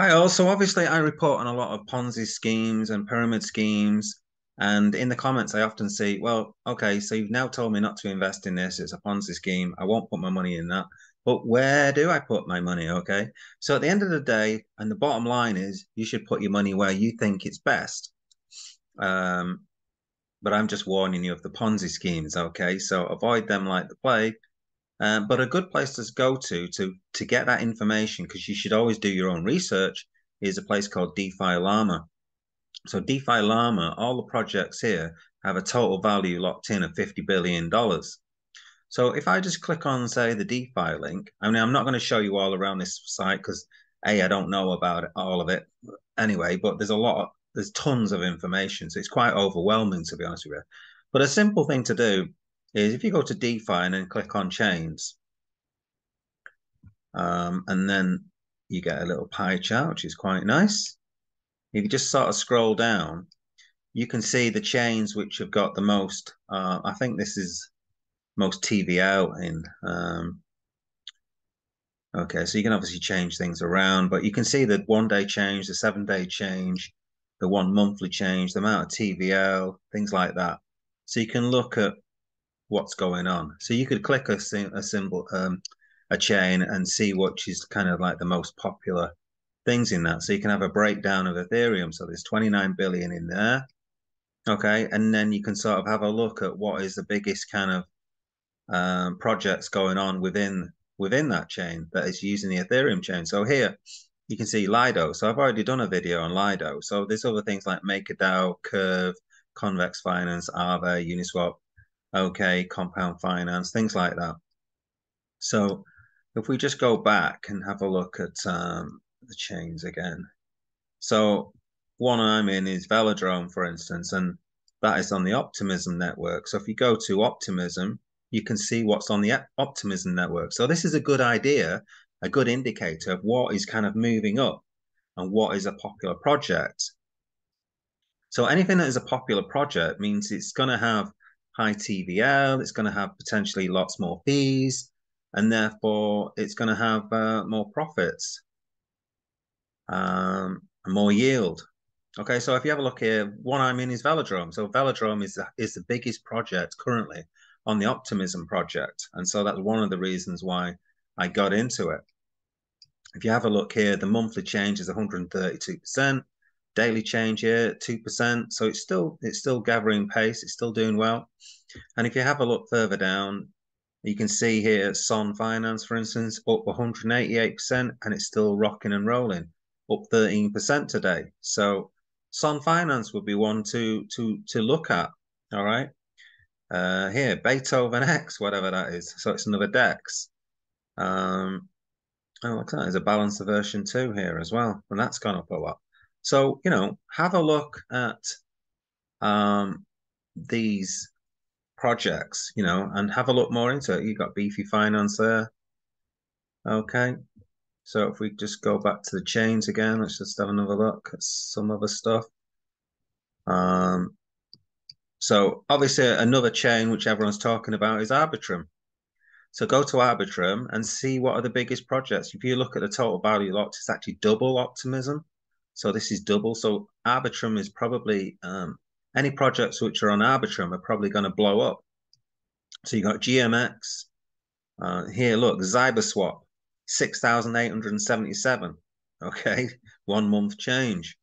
Hi all. So obviously I report on a lot of Ponzi schemes and pyramid schemes, and in the comments I often see, well, okay, so you've now told me not to invest in this, it's a Ponzi scheme, I won't put my money in that, but where do I put my money, okay? So at the end of the day, and the bottom line is, you should put your money where you think it's best. But I'm just warning you of the Ponzi schemes, okay? So avoid them like the plague. But a good place to go to get that information, because you should always do your own research, is a place called DeFi Llama. So DeFi Llama, all the projects here have a total value locked in of $50 billion. So if I just click on, say, the DeFi link, I mean, I'm not going to show you all around this site because, A, I don't know about it, all of it anyway, but there's a lot, there's tons of information. So it's quite overwhelming, to be honest with you. But a simple thing to do is if you go to DeFi and then click on chains, and then you get a little pie chart, which is quite nice. If you just sort of scroll down, you can see the chains which have got the most, I think this is most TVL in. Okay, so you can obviously change things around, but you can see the 1-day change, the 7-day change, the 1-monthly change, the amount of TVL, things like that. So you can look at what's going on. So you could click a chain and see which is kind of like the most popular things in that. So you can have a breakdown of Ethereum. So there's 29 billion in there. Okay. And then you can sort of have a look at what is the biggest kind of projects going on within that chain that is using the Ethereum chain. So here you can see Lido. So I've already done a video on Lido. So there's other things like MakerDAO, Curve, Convex Finance, Aave, Uniswap, okay, Compound Finance, things like that. So if we just go back and have a look at the chains again. So one I'm in is Velodrome, for instance, and that is on the Optimism Network. So if you go to Optimism, you can see what's on the Optimism Network. So this is a good idea, a good indicator of what is kind of moving up and what is a popular project. So anything that is a popular project means it's going to have high TVL, it's going to have potentially lots more fees, and therefore it's going to have more profits, more yield. Okay, so if you have a look here, one I'm in is Velodrome. So Velodrome is the biggest project currently on the Optimism project, and so that's one of the reasons why I got into it. If you have a look here, the monthly change is 132%, daily change here 2%, so it's still gathering pace, it's still doing well. And if you have a look further down, you can see here Sonne Finance, for instance, up 188%, and it's still rocking and rolling, up 13% today. So Sonne Finance would be one to look at. All right, here Beethoven X, whatever that is, so it's another DEX. Oh, look at that, there's a Balancer version 2 here as well, and that's gone up a lot. So, you know, have a look at these projects, you know, and have a look more into it. You've got Beefy Finance there. Okay. So if we just go back to the chains again, let's just have another look at some other stuff. So obviously another chain which everyone's talking about is Arbitrum. So go to Arbitrum and see what are the biggest projects. If you look at the total value locked, it's actually double Optimism. So this is double. So Arbitrum is probably, any projects which are on Arbitrum are probably going to blow up. So you got GMX. Here, look, Zyberswap, 6,877. Okay, 1-month change.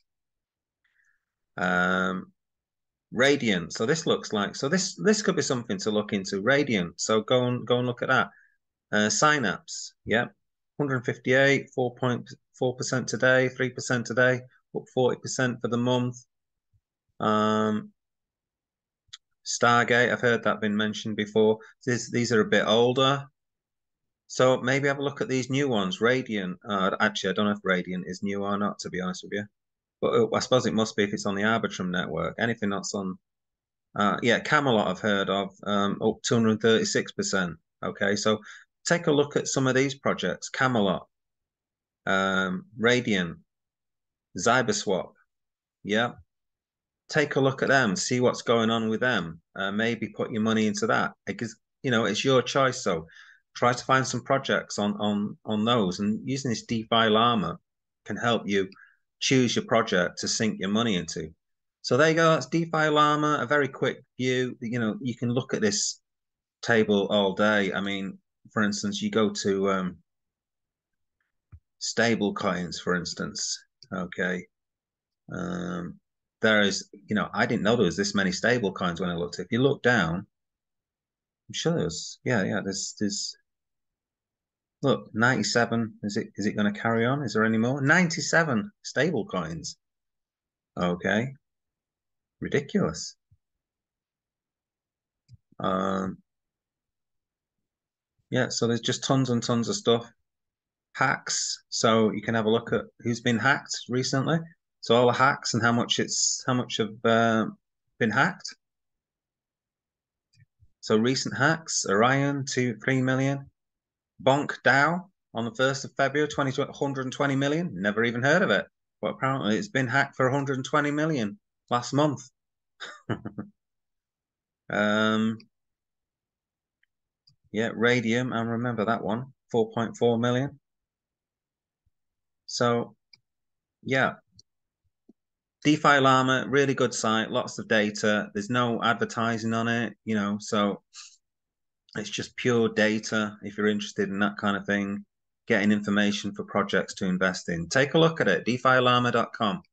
Radiant. So this looks like, so this could be something to look into. Radiant. So go and look at that. Synapse. Yeah, 158, 4.4% today, 3% today, up 40% for the month. Stargate, I've heard that been mentioned before. These are a bit older. So maybe have a look at these new ones. Radiant, actually, I don't know if Radiant is new or not, to be honest with you. But I suppose it must be if it's on the Arbitrum network. Anything that's on, yeah, Camelot I've heard of, up 236%. Okay, so take a look at some of these projects. Camelot. Radiant, Zyberswap, yeah. Take a look at them, see what's going on with them. Maybe put your money into that, because you know it's your choice. So try to find some projects on those, and using this DeFi Llama can help you choose your project to sink your money into. So there you go. That's DeFi Llama. A very quick view. You know, you can look at this table all day. I mean, for instance, you go to stable coins, for instance. Okay, there is. You know, I didn't know there was this many stable coins when I looked. If you look down, I'm sure there's. Yeah. There's. Look, 97. Is it going to carry on? Is there any more? 97 stable coins. Okay. Ridiculous. Yeah, so there's just tons and tons of stuff. Hacks, so you can have a look at who's been hacked recently. So all the hacks and how much have been hacked. So recent hacks: Orion, 3 million. Bonk DAO on the 1st of February, 2020, 120 million. Never even heard of it, but apparently it's been hacked for 120 million. Last month. Yeah, Radium, I remember that one, 4.4 million. So, yeah. DeFi Llama, really good site, lots of data. There's no advertising on it, you know, so it's just pure data if you're interested in that kind of thing, getting information for projects to invest in. Take a look at it, DeFiLlama.com.